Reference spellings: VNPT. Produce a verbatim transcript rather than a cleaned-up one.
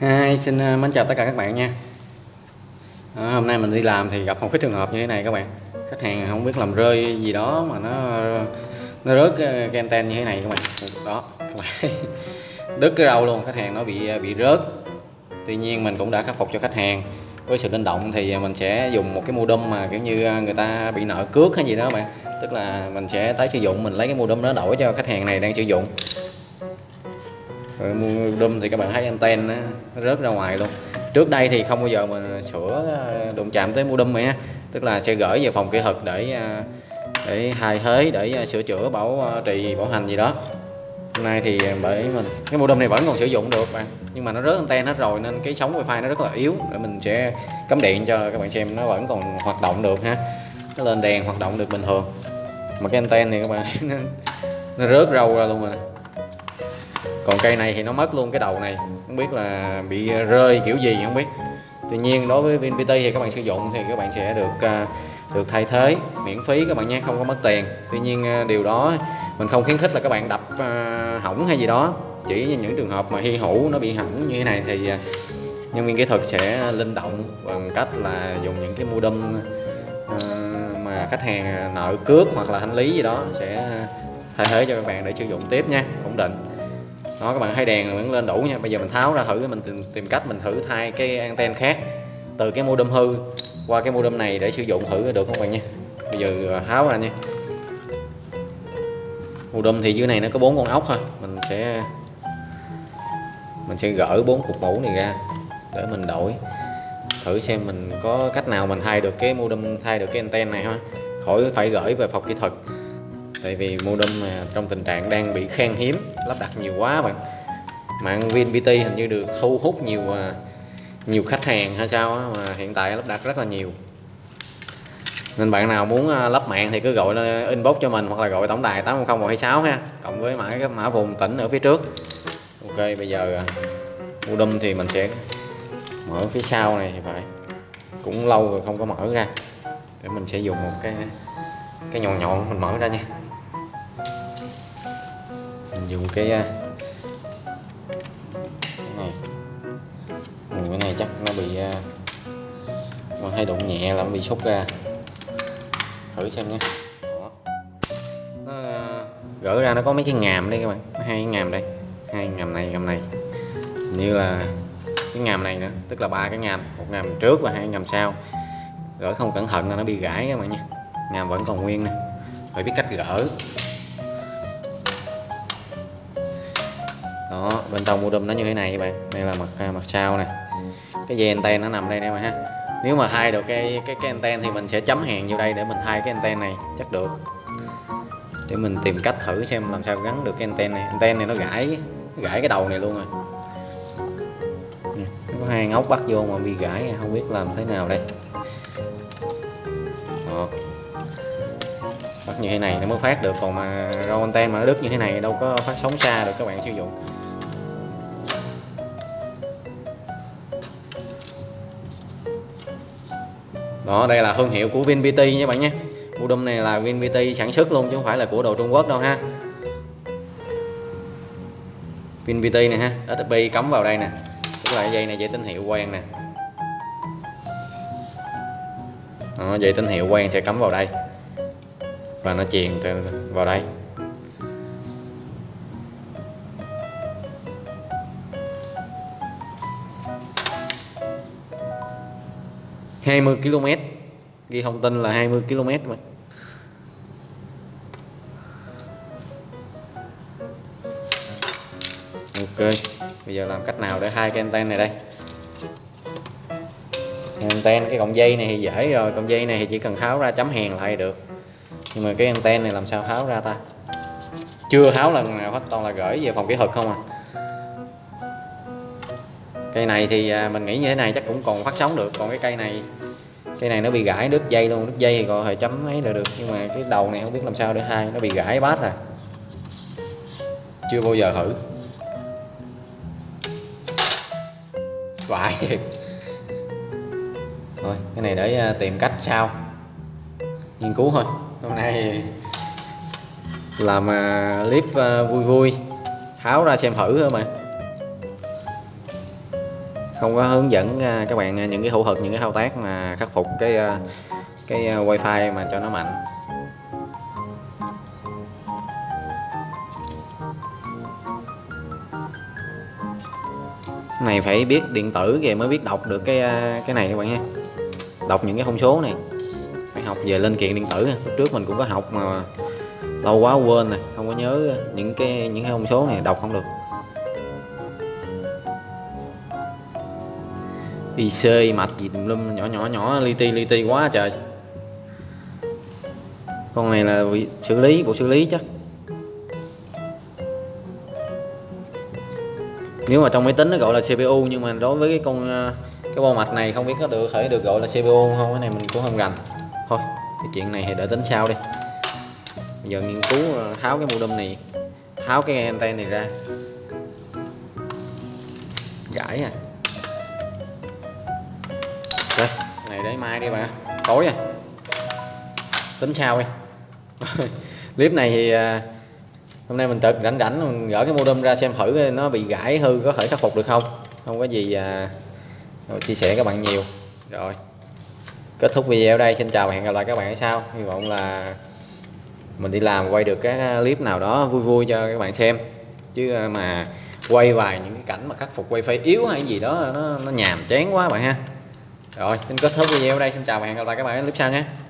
Hi, xin mến chào tất cả các bạn nha. À, hôm nay mình đi làm thì gặp một cái trường hợp như thế này các bạn. Khách hàng không biết làm rơi gì đó mà nó nó rớt cái anten như thế này các bạn. Đó, các bạn. Đứt cái râu luôn, khách hàng nó bị bị rớt. Tuy nhiên mình cũng đã khắc phục cho khách hàng. Với sự linh động thì mình sẽ dùng một cái modem mà kiểu như người ta bị nợ cước hay gì đó các bạn. Tức là mình sẽ tái sử dụng, mình lấy cái modem đó đổi cho khách hàng này đang sử dụng. Rồi mua đâm thì các bạn thấy anten nó rớt ra ngoài luôn. Trước đây thì không bao giờ mình sửa đụng chạm tới mua đâm này ha. Tức là sẽ gửi về phòng kỹ thuật để để thay thế, để sửa chữa, bảo trì, bảo hành gì đó. Hôm nay thì bởi mình cái mua đâm này vẫn còn sử dụng được bạn, nhưng mà nó rớt anten hết rồi nên cái sóng wifi nó rất là yếu. Để mình sẽ cắm điện cho các bạn xem, nó vẫn còn hoạt động được ha. Nó lên đèn hoạt động được bình thường. Mà cái anten này các bạn nó, nó rớt râu ra luôn rồi. Còn cây này thì nó mất luôn cái đầu này, không biết là bị rơi kiểu gì không biết. Tuy nhiên đối với vê en pê tê thì các bạn sử dụng thì các bạn sẽ được được thay thế miễn phí các bạn nha, không có mất tiền. Tuy nhiên điều đó mình không khuyến khích là các bạn đập hỏng hay gì đó. Chỉ những trường hợp mà hy hữu nó bị hỏng như thế này thì nhân viên kỹ thuật sẽ linh động bằng cách là dùng những cái modem mà khách hàng nợ cước hoặc là thanh lý gì đó sẽ thay thế cho các bạn để sử dụng tiếp nha, ổn định. Đó, các bạn thấy đèn vẫn lên đủ nha. Bây giờ mình tháo ra thử, mình tìm, tìm cách mình thử thay cái anten khác từ cái modem hư qua cái modem này để sử dụng thử được không bạn nha. Bây giờ tháo ra nha. Modem thì dưới này nó có bốn con ốc thôi, mình sẽ mình sẽ gỡ bốn cục mũ này ra để mình đổi thử xem mình có cách nào mình thay được cái modem, thay được cái anten này ha, khỏi phải gửi về phòng kỹ thuật. Tại vì modem mà trong tình trạng đang bị khan hiếm, lắp đặt nhiều quá bạn. Mạng vê en pê tê hình như được thu hút nhiều nhiều khách hàng hay sao á, mà hiện tại lắp đặt rất là nhiều. Nên bạn nào muốn lắp mạng thì cứ gọi lên inbox cho mình hoặc là gọi tổng đài tám không không một hai sáu ha, cộng với mã cái mã vùng tỉnh ở phía trước. Ok, bây giờ modem thì mình sẽ mở phía sau này thì phải. Cũng lâu rồi không có mở ra. Để mình sẽ dùng một cái cái nhọn nhọn mình mở ra nha. Mình dùng cái, cái này, mình cái này chắc nó bị mà hay đụng nhẹ là nó bị sút ra. Thử xem nhé. Nó gỡ ra nó có mấy cái ngàm đây các bạn, hai cái ngàm đây, hai ngàm này, ngàm này, như là cái ngàm này nữa, tức là ba cái ngàm, một ngàm trước và hai ngàm sau. Gỡ không cẩn thận là nó bị gãy các bạn nha. Ngàm vẫn còn nguyên nè, phải biết cách gỡ. Đó, bên trong modem nó như thế này các bạn. Đây là mặt mặt sau nè. Cái dây anten nó nằm đây nè bạn ha. Nếu mà thay được cái cái cái anten thì mình sẽ chấm hàng vô đây để mình thay cái anten này chắc được. Để mình tìm cách thử xem làm sao gắn được cái anten này. Anten này nó gãy, gãy cái đầu này luôn rồi. Nó có hai ngóc bắt vô mà bị gãy, không biết làm thế nào đây. Đó. Bắt như thế này nó mới phát được, còn mà râu anten mà nó đứt như thế này đâu có phát sóng xa được các bạn sử dụng. Đó, đây là thương hiệu của vê en pê tê nha bạn nhé. Modem này là vê en pê tê sản xuất luôn chứ không phải là của đồ Trung Quốc đâu ha. vê en pê tê này ha, ét ép pê cắm vào đây nè, tức là dây này dây tín hiệu quen nè. Đó, dây tín hiệu quen sẽ cắm vào đây và nó truyền vào đây. Hai mươi ki lô mét, ghi thông tin là hai mươi ki lô mét mà. Ok, bây giờ làm cách nào để hai cái anten này đây. Anten cái cọng dây này thì dễ rồi, cọng dây này thì chỉ cần tháo ra chấm hàn lại được. Nhưng mà cái anten này làm sao tháo ra ta? Chưa tháo lần nào hết, toàn là gửi về phòng kỹ thuật không à. Cây này thì mình nghĩ như thế này chắc cũng còn phát sóng được. Còn cái cây này, cây này nó bị gãy đứt dây luôn. Đứt dây thì gọi hồi chấm ấy là được. Nhưng mà cái đầu này không biết làm sao để hai, nó bị gãy bát rồi. Chưa bao giờ thử. Vãi thiệt. Thôi, cái này để tìm cách sao. Nghiên cứu thôi. Hôm nay làm clip vui vui, tháo ra xem thử thôi mà. không có hướng dẫn các bạn những cái hữu thực, những cái thao tác mà khắc phục cái cái wifi mà cho nó mạnh. Cái này phải biết điện tử thì mới biết đọc được cái cái này các bạn nha, đọc những cái thông số này, phải học về linh kiện điện tử. Lúc trước mình cũng có học mà lâu quá quên rồi, không có nhớ những cái những cái thông số này, đọc không được. i xê mạch gì tùm lum nhỏ nhỏ nhỏ li ti li ti quá trời. Con này là xử lý, bộ xử lý chắc. Nếu mà trong máy tính nó gọi là xê pê u, nhưng mà đối với cái con cái bo mạch này không biết có được thể được gọi là xê pê u không, cái này mình cũng không rành. Thôi cái chuyện này thì để tính sau đi. Bây giờ nghiên cứu tháo cái modem này, tháo cái anten này ra. Gãi à. Đây, này để mai đi bạn, tối rồi, tính sao đi. Clip này thì hôm nay mình tự rảnh rảnh mình gỡ cái modem ra xem thử nó bị gãy hư có thể khắc phục được không. Không có gì à, chia sẻ các bạn nhiều. Rồi kết thúc video ở đây, xin chào và hẹn gặp lại các bạn ở sau. Hy vọng là mình đi làm quay được cái clip nào đó vui vui cho các bạn xem, chứ mà quay vài những cái cảnh mà khắc phục wifi yếu hay gì đó nó, nó nhàm chán quá bạn ha. Rồi, xin kết thúc video ở đây, xin chào và hẹn gặp lại các bạn ở clip sau nha.